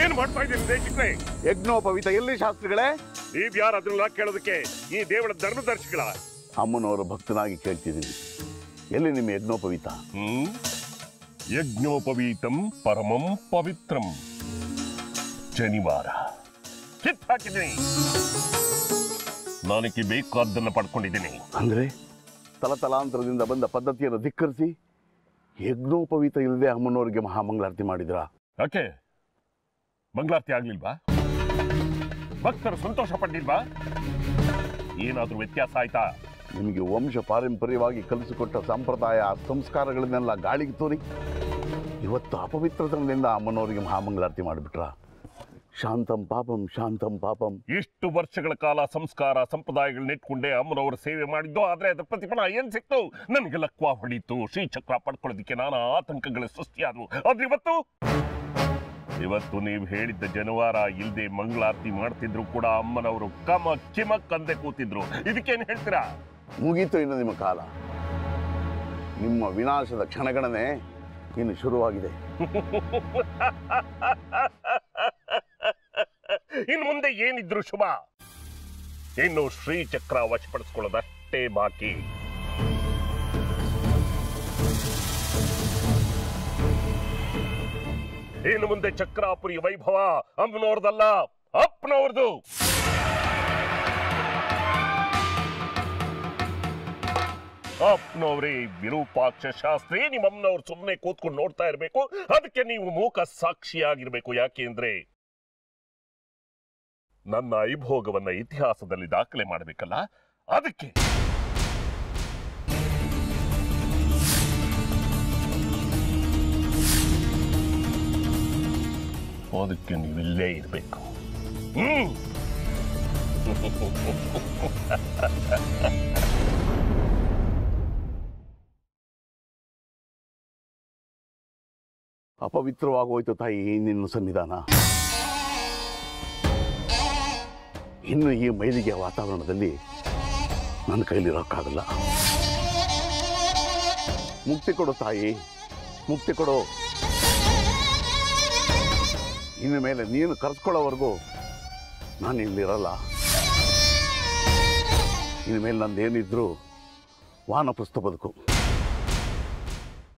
ಏನು ಮಾಡ್ತಾ ಇದ್ದೀರಿ ದೇಶಿಕರೇ? ಯಜ್ಞೋಪವಿತ ಎಲ್ಲಿ ಶಾಸ್ತ್ರಗಳೇ? ನೀವು ಯಾರು ಅದನ್ನೆಲ್ಲ ಕೇಳೋದಕ್ಕೆ ಈ ದೇವರ ಧರ್ಮದರ್ಶಿಗಳ? ಅಮ್ಮನವರ ಭಕ್ತನಾಗಿ ಕೇಳ್ತಿದ್ದೀನಿ, ಎಲ್ಲಿ ನಿಮ್ಮ ಯಜ್ಞೋಪವಿತ? ಯಜ್ಞೋಪವೀತಂ ಪರಮಂ ಪವಿತ್ರಂ ಶನಿವಾರ ಕಿತ್ ಹಾಕಿದ್ದೀನಿ. ನಾನಕ್ಕೆ ಬೇಕಾದ್ದನ್ನು ಪಡ್ಕೊಂಡಿದ್ದೀನಿ. ಅಂದರೆ ತಲತಲಾಂತರದಿಂದ ಬಂದ ಪದ್ಧತಿಯನ್ನು ಧಿಕ್ಕರಿಸಿ ಯಜ್ಞೋಪವೀತ ಇಲ್ಲದೆ ಅಮ್ಮನವರಿಗೆ ಮಹಾಮಂಗಳಾರತಿ ಮಾಡಿದ್ರಾ? ಯಾಕೆ ಮಂಗಳಾರತಿ ಆಗ್ಲಿಲ್ವಾ? ಭಕ್ತರು ಸಂತೋಷ ಪಡ್ಲಿಲ್ವಾ? ಏನಾದರೂ ವ್ಯತ್ಯಾಸ ಆಯ್ತಾ? ನಿಮಗೆ ವಂಶ ಪಾರಂಪರ್ಯವಾಗಿ ಕಲಿಸಿಕೊಟ್ಟ ಸಂಪ್ರದಾಯ ಸಂಸ್ಕಾರಗಳನ್ನೆಲ್ಲ ಗಾಳಿಗೆ ತೋರಿ ಇವತ್ತು ಅಪವಿತ್ರತನದಿಂದ ಅಮ್ಮನವರಿಗೆ ಮಹಾಮಂಗಳಾರತಿ ಮಾಡಿಬಿಟ್ರ? ಶಾಂತಂ ಪಾಪಂ ಶಾಂತಂ ಪಾಪಂ. ಇಷ್ಟು ವರ್ಷಗಳ ಕಾಲ ಸಂಸ್ಕಾರ ಸಂಪ್ರದಾಯಗಳನ್ನ ಇಟ್ಕೊಂಡೆ ಅಮ್ಮನವರ ಸೇವೆ ಮಾಡಿದ್ದು, ಆದರೆ ಅದರ ಪ್ರತಿಫಲ ಏನು ಸಿಕ್ತು? ನನಗೆ ಲಕ್ವಾ ಹೊಡೀತು, ಶ್ರೀಚಕ್ರ ಪಡ್ಕೊಳ್ಳೋದಕ್ಕೆ ನಾನಾ ಆತಂಕಗಳ ಸೃಷ್ಟಿಯಾದವು. ಆದ್ರೆ ಇವತ್ತು ಇವತ್ತು ನೀವು ಹೇಳಿದ್ದ ಜನವಾರ ಇಲ್ಲದೆ ಮಂಗಳಾರತಿ ಮಾಡ್ತಿದ್ರು ಕೂಡ ಅಮ್ಮನವರು ಕಮ ಕಿಮಕ್ ಅಂದೆ ಕೂತಿದ್ರು. ಇದಕ್ಕೇನು ಹೇಳ್ತೀರಾ? ಮುಗೀತು ಇನ್ನು ನಿಮ್ಮ ಕಾಲ, ನಿಮ್ಮ ವಿನಾಶದ ಕ್ಷಣಗಣನೆ ಇನ್ನು ಶುರುವಾಗಿದೆ. ಇನ್ನು ಮುಂದೆ ಏನಿದ್ರು ಶುಭ, ಇನ್ನು ಶ್ರೀಚಕ್ರ ವಶಪಡಿಸ್ಕೊಳ್ಳೋದಷ್ಟೇ ಬಾಕಿ. ಇನ್ನು ಮುಂದೆ ಚಕ್ರಾಪುರಿ ವೈಭವ ಅಮ್ಮನವ್ರದಲ್ಲ ಅಪ್ಪನವ್ರದು. ಅಪ್ಪನವ್ರೇ ವಿರೂಪಾಕ್ಷ ಶಾಸ್ತ್ರಿ. ನಿಮ್ಮಮ್ಮನವ್ರು ಸುಮ್ಮನೆ ಕೂತ್ಕೊಂಡು ನೋಡ್ತಾ ಇರಬೇಕು, ಅದಕ್ಕೆ ನೀವು ಮೂಕ ಸಾಕ್ಷಿಯಾಗಿರ್ಬೇಕು. ಯಾಕೆಂದ್ರೆ ನನ್ನ ಐಭೋಗವನ್ನ ಇತಿಹಾಸದಲ್ಲಿ ದಾಖಲೆ ಮಾಡಬೇಕಲ್ಲ, ಅದಕ್ಕೆ ಅದಕ್ಕೆ ನೀವಿಲ್ಲೇ ಇರಬೇಕು. ಅಪವಿತ್ರವಾಗೋಯ್ತು ತಾಯಿ ನಿನ್ನ ಸನ್ನಿಧಾನ. ಇನ್ನು ಈ ಮೈಲಿಗೆಯ ವಾತಾವರಣದಲ್ಲಿ ನನ್ನ ಕೈಲಿರೋಕ್ಕಾಗಲ್ಲ. ಮುಕ್ತಿ ಕೊಡು ತಾಯಿ, ಮುಕ್ತಿ ಕೊಡು. ಇನ್ನು ಮೇಲೆ ನೀನು ಕರೆಸ್ಕೊಳ್ಳೋವರೆಗೂ ನಾನು ಇಲ್ಲಿರಲ್ಲ. ಇನ್ನು ಮೇಲೆ ನಂದೇನಿದ್ರು ವಾನಪ್ರಸ್ಥ ಬದುಕು.